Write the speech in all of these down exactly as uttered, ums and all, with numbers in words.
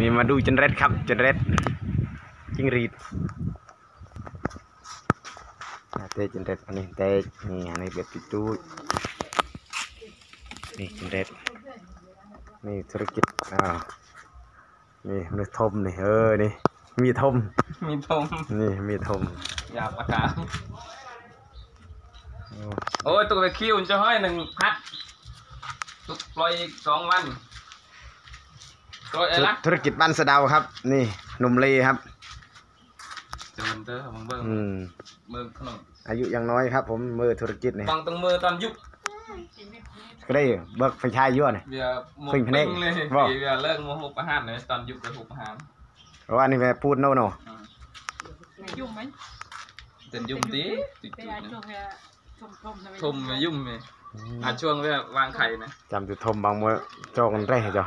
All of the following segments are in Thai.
นี่มาดูเจนเรตครับเจนเรตจิ้งรีดเตะเจนเรตอันนี้เตะนี่อันนี้เบ็ดปิดตู้นี่เจนเรตนี่ธุรกิจอ้าวนี่มีทมนี่เออนี่มีทมมีทมนี่มีทมอยากประกาศโอ้ยตัวไปคิวจะให้หนึ่งพัดตุกลอยสองวันธุรกิจบ้านสะดาวครับนี่นมเลครับอายุยังน้อยครับผมมือธุรกิจเนี่ยต้องมือตอนยุบก็ได้เบิกไฟชายยั่วเนี่ยฟิงเพลงเลยบอกเลิกมัวหุบประหารเลยตอนยุบเลยหุบประหารเพราะว่านี่แม่พูดโน่โน่ยุ่มไหมเดินยุ่มตีทมมายุ่มเลยอาช่วงเวลาวางไข่นะจำจุดทมบางเมื่อโจกันได้จ้ะ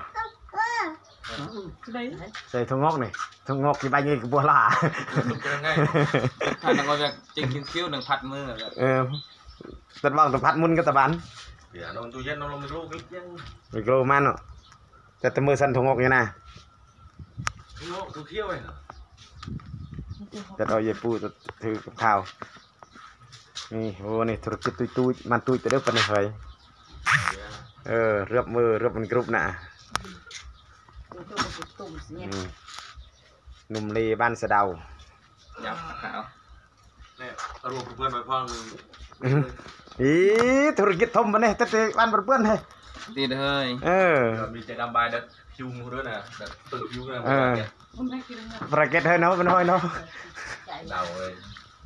ใส่ทงงอกหน่อยทงงอกที่ใบยี่กับบัวล่าถ้าเราก็จะจริงกินคิ้วหนึ่งพัดมือเออตัดบ้างตัดพัดมุนก็ตัดบ้านเดี๋ยวน้องตู้เย็นน้องลงมิโกรมิโกรมันเนาะแต่ตัดมือสั่นทงงอกยังไงทงงอกตัวเขี้ยวไงตัดเอาเย็บปูตัดถือกับข้าวนี่โอ้นี่ธุรกิจตู้มันตู้จะเดือบปนเฉยเออเรือบมือเรือบมันกรุบหนาหนุ่มเลบ้านสะเดายับขาวเนี่ยตลกเพื่อนไปพ่อมึงอีธุรกิจทมปะเนี่ยแต่บ้านเพื่อนเลยดีเลยเออมีใจดำบายดัดคิวมือด้วยนะดัดตึกคิวนะประเก็ตให้เนาะเป็นห้อยเนาะเดาเลย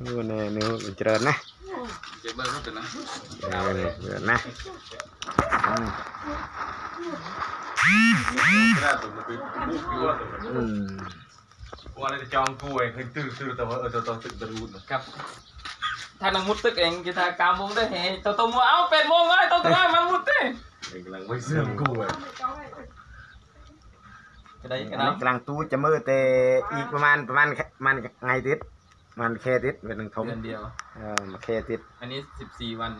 นู่นเนี่ยนิ้วเจริญนะเจ็บเบอร์ก็ตื่นนะเดาเลยเจริญนะว่าเราจะจองกูเองคือตื่นตื่นแต่ว่าเออตัวตัวตึกตะลุนครับถ้านังมุดตึกเองกีตาร์กามงได้เห็นตัวตัวมัวเอาเป็ดมงไงตัวตัวมันมุดเต้เองกำลังไม่เสื่อมกูเองกำลังตู้จะมือเตะอีกประมาณประมาณมันไงติดมันแค่ติดเป็นหนึ่งทมเดียวเออมาแค่ติดอันนี้สิบสี่วัน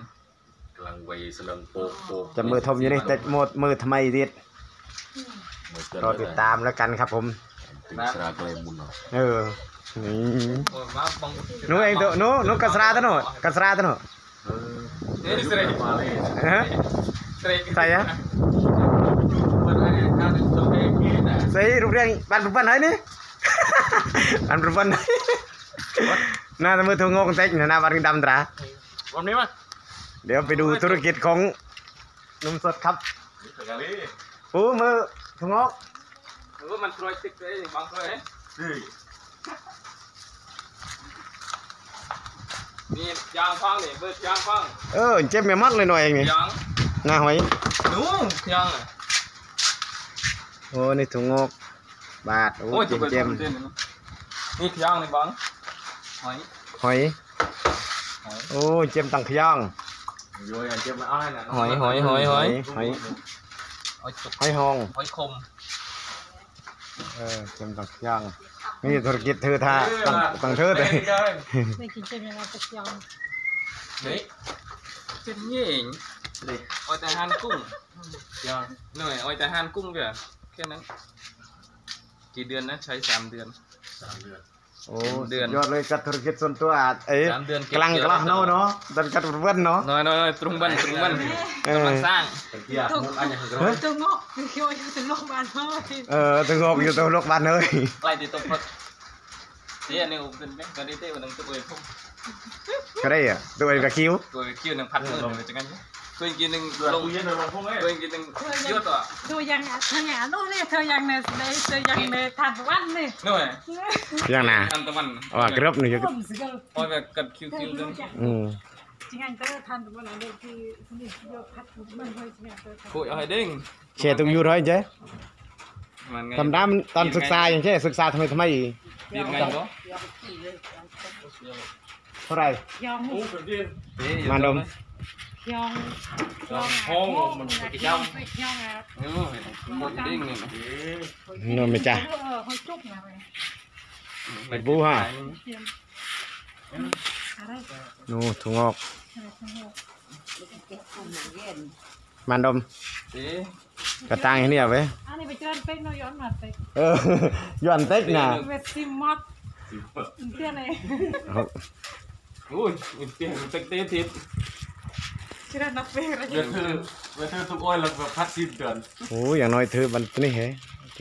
กำลังไวสลังโปโปจะมือทมอยู่นี่แต่หมดมือทำไมติดรอติดตามแล้วกันครับผมเออนู้นเองตัวนู้นนู้นกัสราตัวนู้นกัสราตัวนู้นใส่ฮะใส่รูปเรียงปันปันไหนนี่ปันปันไหนน่าจะมือทงงงเต็กหน้าบันดำตราวันนี้มั้งเดี๋ยวไปดูธุรกิจของนุ่มสดครับโอ้มือทงอกหรือว่ามันโรยติดเลยบางโรยนี่ยางฟังนี่เบิดยางฟังเออเจ็บแม่มัดเลยหน่อยเองนี่น่าหอยดูยางโอ้นี่ทงอกบาดโอ้เจ็บเจ็บนี่ยางนี่บังหอยหอยโอ้เจ็บตังขยางหอยหอยหอยหอยหอยหอยหงหอยคมเออเต็มตักย่างนี่ธุรกิจเธอท่าตังเธอเลยไม่กินเต็มยังไงตักย่างเฮ้ยเต็มยิ่งโอ้ยแต่หั่นกุ้งหน่อยโอ้ยแต่หั่นกุ้งเถอะแค่นั้นกี่เดือนนะใช้สามเดือนสามเดือนโอ้เดือนยอดเลยจัดธุรกิจส่วนตัวเอ้ยกลางกลางเนาะเนาะดันจัดเพื่อนเนาะน้อยน้อยตรงบ้านตรงบ้านกำลังสร้างตัวงอกอยู่ตัวโลกบ้านเลยเออตัวงอกอยู่ตัวโลกบ้านเลยไปติดตัวพัดเดี๋ยวเนี่ยเป็นแม่กันได้เต้วันนึงตัวเองพุ่งก็ได้อะตัวเองกับคิ้วตัวคิ้วหนึ่งพัดเลยจังกันตัวกินหนึ่งลงเย็นเลยวันพุ่งเลยตัวกินหนึ่งเยอะต่อตัวยังเธอยังนู่นเลยเธอยังเนี่ยเธอยังเนี่ยทานตะวันเลยนู่นยังน่ะทานตะวันอ๋อกรึบหนึ่งอ๋อแบบกัดคิ้วคิ้วด้วยอืมจริงๆเธอทานตะวันเลยคือเยอะพัดมันเลยจริงๆเธอคุยอะไรดิ้งเชี่ยตรงยูร้อยเจ๊ทำได้ตอนศึกษาอย่างเช่นศึกษาทำไมทำไมดีไงก็เท่าไรมาดมยองโค้งมันกี่ย่องนี่มันดิ้งเลยนี่มันจ้าเป็นบู๊ฮะนู่นถุงออก มันดมกระตังอย่างนี้เอาไปอันนี้ไปเจอเป๊กน้อยย้อนมาเป๊กเออย้อนเป๊กนะเวทซิมมอดเตี้ยเลยอุ้ยเตี้ยเป๊กเตี้ยทิพย์ชิระนับเป๊กเลยเวทเธอเวทเธอทุกอ้อยเราแบบพัดซิมเดินโอ้ยอย่างน้อยเธอมันนี่เหรอ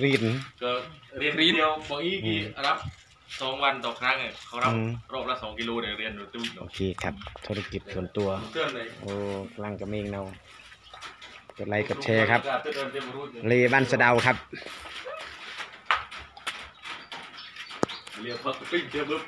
รีดก็เรียนเดียวบอกอีกี่รับสองวันต่อครั้งเขารับรอบละสองกิโลเรียนดูตู้โอเคครับธุรกิจส่วนตัวโอ้กลางกระเมงเรากดไลค์กดแชร์ครับเลบ้านสะเดาครับ